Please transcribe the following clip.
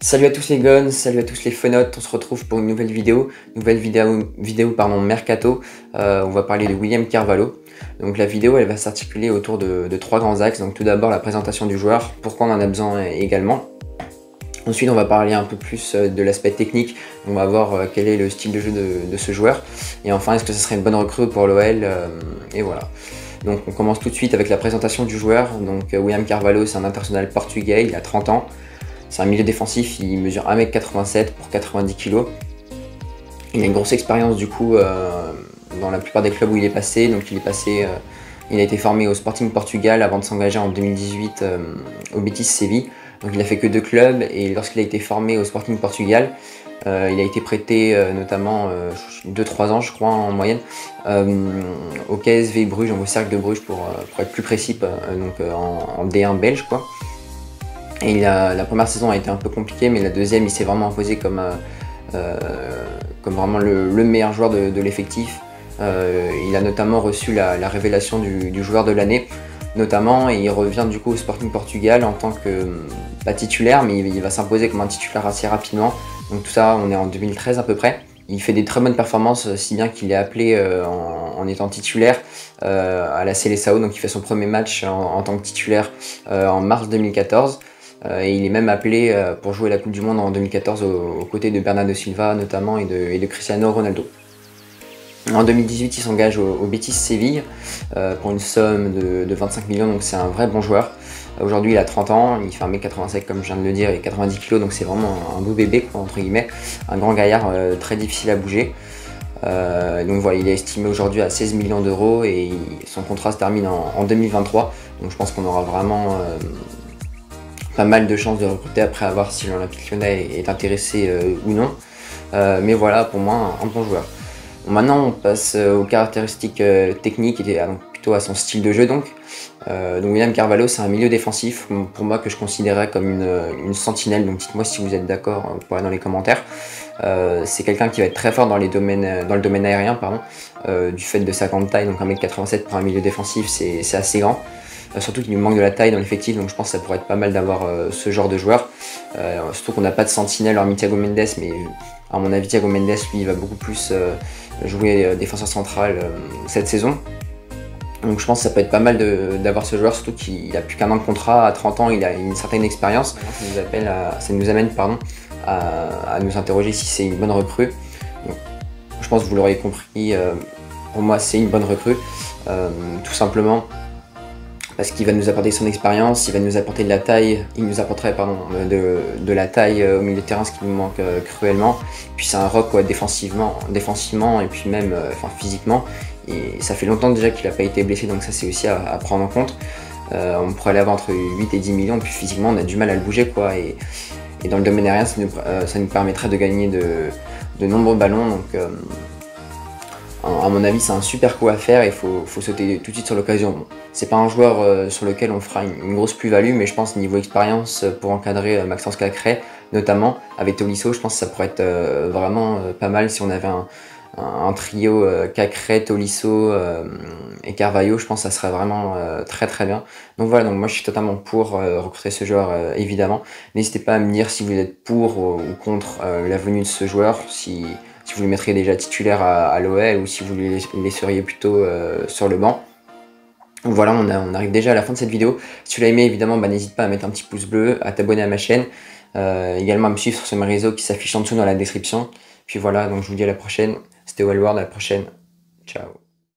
Salut à tous les guns, salut à tous les fenotes, on se retrouve pour une nouvelle vidéo, mercato. On va parler de William Carvalho. Donc la vidéo elle va s'articuler autour de trois grands axes. Donc tout d'abord la présentation du joueur, pourquoi on en a besoin également. Ensuite on va parler un peu plus de l'aspect technique, on va voir quel est le style de jeu de ce joueur. Et enfin est-ce que ce serait une bonne recrue pour l'OL, et voilà. Donc on commence tout de suite avec la présentation du joueur. Donc William Carvalho, c'est un international portugais, il a 30 ans. C'est un milieu défensif, il mesure 1m87 pour 90 kg. Il a une grosse expérience du coup dans la plupart des clubs où il est passé. Donc il a été formé au Sporting Portugal avant de s'engager en 2018 au Betis Séville. Donc il n'a fait que deux clubs et lorsqu'il a été formé au Sporting Portugal, il a été prêté notamment 2-3 ans je crois en moyenne au KSV Bruges, donc au Cercle de Bruges pour être plus précis, donc en D1 belge quoi. Et la première saison a été un peu compliquée, mais la deuxième il s'est vraiment imposé comme vraiment le meilleur joueur de l'effectif. Il a notamment reçu la révélation du joueur de l'année, notamment, et il revient du coup au Sporting Portugal en tant que, pas titulaire, mais il va s'imposer comme un titulaire assez rapidement. Donc tout ça, on est en 2013 à peu près. Il fait des très bonnes performances, si bien qu'il est appelé en étant titulaire à la Seleção. Donc il fait son premier match en tant que titulaire en mars 2014. Et il est même appelé pour jouer la Coupe du Monde en 2014 aux côtés de Bernardo Silva notamment et de Cristiano Ronaldo. En 2018, il s'engage au Betis Séville pour une somme de 25 millions, donc c'est un vrai bon joueur. Aujourd'hui, il a 30 ans, il fait 1m87 comme je viens de le dire et 90 kg, donc c'est vraiment un beau bébé, quoi, entre guillemets, un grand gaillard très difficile à bouger. Donc voilà, il est estimé aujourd'hui à 16 millions d'euros et son contrat se termine en 2023, donc je pense qu'on aura vraiment... pas mal de chances de recruter après à voir si l'Olympique Lyonnais est intéressé ou non. Mais voilà, pour moi, un bon joueur. Bon, maintenant, on passe aux caractéristiques techniques et plutôt à son style de jeu. Donc William Carvalho, c'est un milieu défensif pour moi que je considérais comme une sentinelle. Donc dites-moi si vous êtes d'accord dans les commentaires. C'est quelqu'un qui va être très fort dans le domaine aérien, pardon, du fait de sa grande taille. Donc 1m87 pour un milieu défensif, c'est assez grand. Surtout qu'il nous manque de la taille dans l'effectif, donc je pense que ça pourrait être pas mal d'avoir ce genre de joueur. Surtout qu'on n'a pas de sentinelle hormis Thiago Mendes, mais à mon avis Thiago Mendes lui il va beaucoup plus jouer défenseur central cette saison. Donc je pense que ça peut être pas mal d'avoir ce joueur, surtout qu'il n'a plus qu'un an de contrat, à 30 ans il a une certaine expérience. Ça nous amène à nous interroger si c'est une bonne recrue. Donc, je pense que vous l'aurez compris, pour moi c'est une bonne recrue, tout simplement. Parce qu'il va nous apporter son expérience, il va nous apporter de la taille, il nous apporterait pardon, de la taille au milieu de terrain, ce qui nous manque cruellement. Puis c'est un rock quoi, défensivement et puis même enfin, physiquement. Et ça fait longtemps déjà qu'il n'a pas été blessé, donc ça c'est aussi à prendre en compte. On pourrait l'avoir entre 8 et 10 millions, puis physiquement on a du mal à le bouger quoi. Et dans le domaine aérien, ça nous permettrait de gagner de nombreux ballons. Donc, à mon avis, c'est un super coup à faire et il faut sauter tout de suite sur l'occasion. Bon, c'est pas un joueur sur lequel on fera une grosse plus-value, mais je pense niveau expérience pour encadrer Maxence Cacré, notamment avec Tolisso, je pense que ça pourrait être vraiment pas mal si on avait un trio Cacré, Tolisso et Carvalho. Je pense que ça serait vraiment très très bien. Donc voilà, donc moi je suis totalement pour recruter ce joueur évidemment. N'hésitez pas à me dire si vous êtes pour ou contre la venue de ce joueur, si vous le mettriez déjà titulaire à l'OL ou si vous le laisseriez plutôt sur le banc. Donc voilà, on arrive déjà à la fin de cette vidéo. Si tu l'as aimé, évidemment, n'hésite pas à mettre un petit pouce bleu, à t'abonner à ma chaîne, également à me suivre sur ce réseau qui s'affiche en dessous dans la description. Puis voilà, donc je vous dis à la prochaine. C'était Wellward, à la prochaine. Ciao.